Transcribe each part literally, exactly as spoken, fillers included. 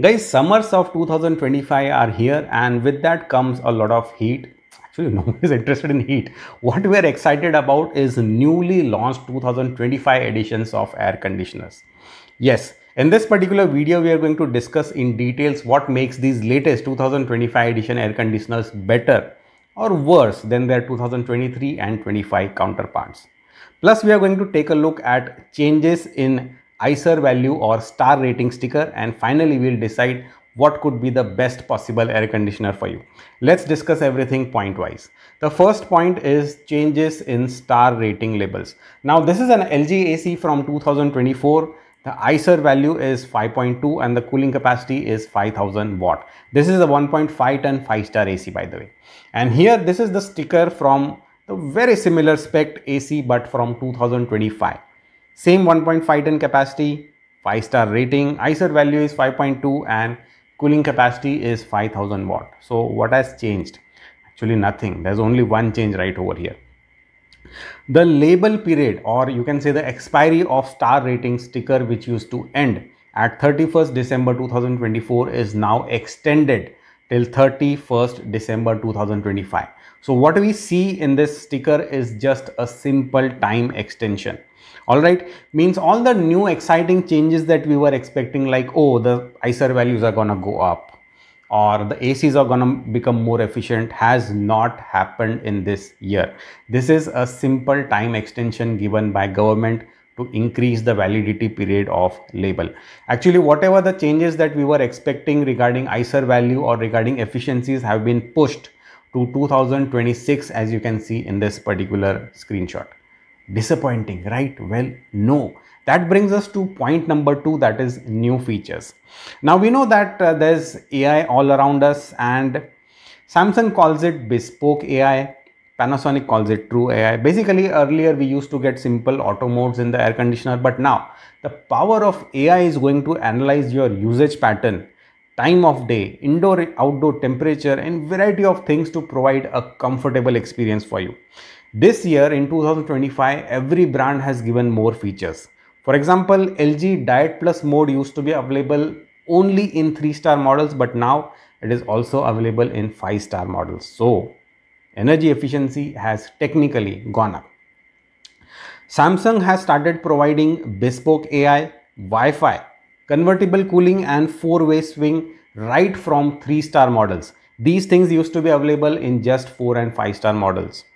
Guys, summers of two thousand twenty-five are here, and with that comes a lot of heat. Actually, no one is interested in heat. What we are excited about is newly launched two thousand twenty-five editions of air conditioners. Yes, in this particular video, we are going to discuss in details what makes these latest two thousand twenty-five edition air conditioners better or worse than their two thousand twenty-three and twenty-five counterparts. Plus, we are going to take a look at changes in I SEER value or star rating sticker, and finally we'll decide what could be the best possible air conditioner for you. Let's discuss everything point wise. The first point is changes in star rating labels. Now this is an L G A C from two thousand twenty-four. The I SEER value is five point two and the cooling capacity is five thousand watt. This is a one point five ton five star A C, by the way. And here this is the sticker from the very similar spec A C but from two thousand twenty-five. Same one point five ton capacity, five star rating, I SEER value is five point two and cooling capacity is five thousand watt. So what has changed? Actually nothing. There's only one change right over here. The label period, or you can say the expiry of star rating sticker, which used to end at thirty-first December two thousand twenty-four, is now extended till thirty-first December two thousand twenty-five. So what we see in this sticker is just a simple time extension. Alright, means all the new exciting changes that we were expecting, like, oh, the I SEER values are gonna go up or the A Cs are gonna become more efficient, has not happened in this year. This is a simple time extension given by government to increase the validity period of label. Actually, whatever the changes that we were expecting regarding I SEER value or regarding efficiencies have been pushed to two thousand twenty-six, as you can see in this particular screenshot. Disappointing, right? Well, no. That brings us to point number two, that is new features. Now we know that uh, there's A I all around us, and Samsung calls it bespoke A I. Panasonic calls it true A I. Basically, earlier we used to get simple auto modes in the air conditioner, but now the power of A I is going to analyze your usage pattern, time of day, indoor, outdoor temperature, and variety of things to provide a comfortable experience for you. This year in two thousand twenty-five, every brand has given more features. For example, L G Diet Plus mode used to be available only in three star models, but now it is also available in five star models. So energy efficiency has technically gone up. Samsung has started providing bespoke A I, Wi-Fi, convertible cooling and four way swing right from three star models. These things used to be available in just four and five star models.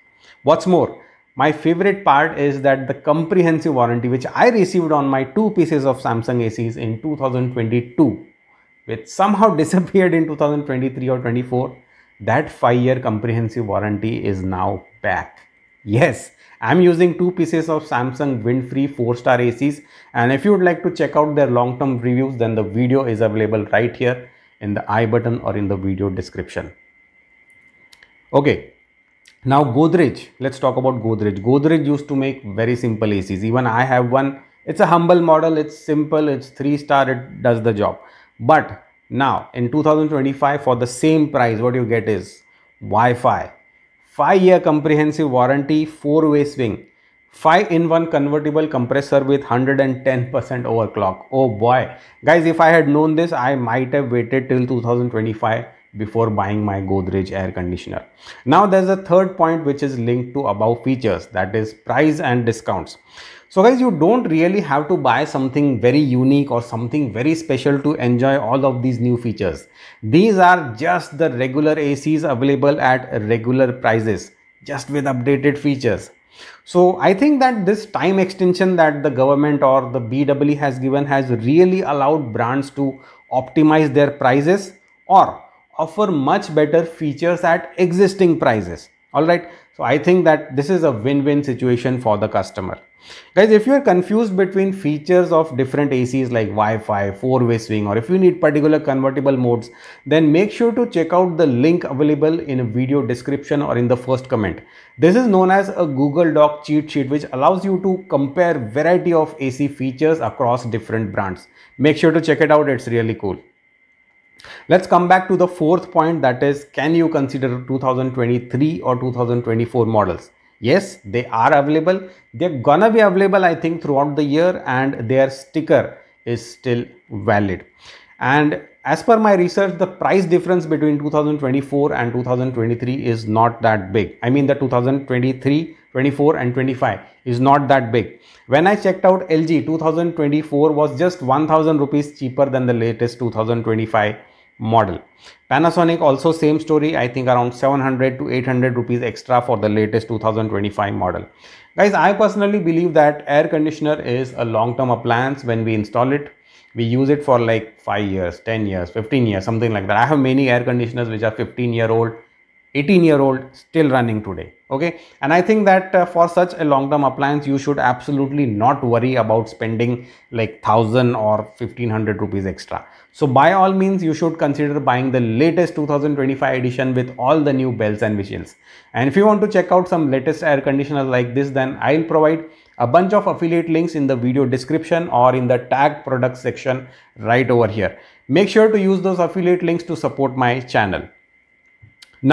What's more, my favorite part is that the comprehensive warranty which I received on my two pieces of Samsung A Cs in two thousand twenty-two, which somehow disappeared in two thousand twenty-three or twenty-four, that five year comprehensive warranty is now back. Yes, I'm using two pieces of Samsung wind-free four star A Cs, and if you would like to check out their long-term reviews, then the video is available right here in the I button or in the video description. Okay. Now Godrej, let's talk about Godrej. Godrej used to make very simple A Cs. Even I have one. It's a humble model. It's simple. It's three star. It does the job. But now in two thousand twenty-five, for the same price, what you get is Wi-Fi, five year comprehensive warranty, four way swing, five in one convertible compressor with one hundred ten percent overclock. Oh boy. Guys, if I had known this, I might have waited till two thousand twenty-five before buying my Godrej air conditioner. Now there's a third point which is linked to above features, that is price and discounts. So guys, you don't really have to buy something very unique or something very special to enjoy all of these new features. These are just the regular A Cs available at regular prices, just with updated features. So I think that this time extension that the government or the B E E has given has really allowed brands to optimize their prices or offer much better features at existing prices. All right. So I think that this is a win-win situation for the customer. Guys, if you are confused between features of different A Cs like Wi-Fi, four way swing, or if you need particular convertible modes, then make sure to check out the link available in a video description or in the first comment. This is known as a Google Doc cheat sheet, which allows you to compare variety of A C features across different brands. Make sure to check it out. It's really cool. Let's come back to the fourth point, that is, can you consider two thousand twenty-three or two thousand twenty-four models? Yes, they are available. They're gonna be available, I think, throughout the year, and their sticker is still valid. And as per my research, the price difference between two thousand twenty-four and two thousand twenty-three is not that big. I mean the two thousand twenty-three, twenty-four and twenty-five is not that big. When I checked out L G, two thousand twenty-four was just one thousand rupees cheaper than the latest two thousand twenty-five model. Panasonic also same story, I think around seven hundred to eight hundred rupees extra for the latest two thousand twenty-five model. Guys, I personally believe that air conditioner is a long-term appliance. When we install it, we use it for like five years, ten years, fifteen years, something like that. I have many air conditioners which are fifteen year old, eighteen year old still running today. Okay. And I think that uh, for such a long-term appliance, you should absolutely not worry about spending like one thousand or fifteen hundred rupees extra. So by all means, you should consider buying the latest two thousand twenty-five edition with all the new bells and whistles. And if you want to check out some latest air conditioners like this, then I'll provide a bunch of affiliate links in the video description or in the tagged products section right over here. Make sure to use those affiliate links to support my channel.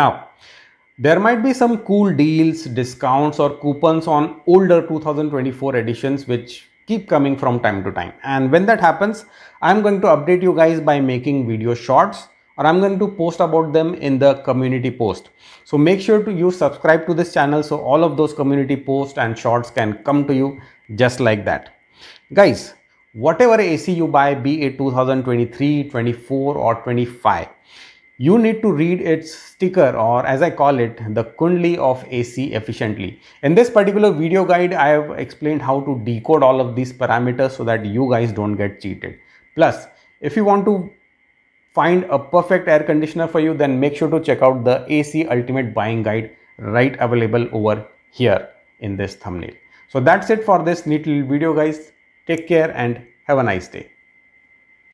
Now, there might be some cool deals, discounts or coupons on older two thousand twenty-four editions which keep coming from time to time. And when that happens, I'm going to update you guys by making video shorts, or I'm going to post about them in the community post. So make sure to you subscribe to this channel so all of those community posts and shorts can come to you just like that. Guys, whatever A C you buy, be it two thousand twenty-three, twenty-four or twenty-five, you need to read its sticker, or as I call it, the Kundli of A C efficiently. In this particular video guide, I have explained how to decode all of these parameters so that you guys don't get cheated. Plus, if you want to find a perfect air conditioner for you, then make sure to check out the A C Ultimate Buying Guide right available over here in this thumbnail. So that's it for this neat little video guys. Take care and have a nice day.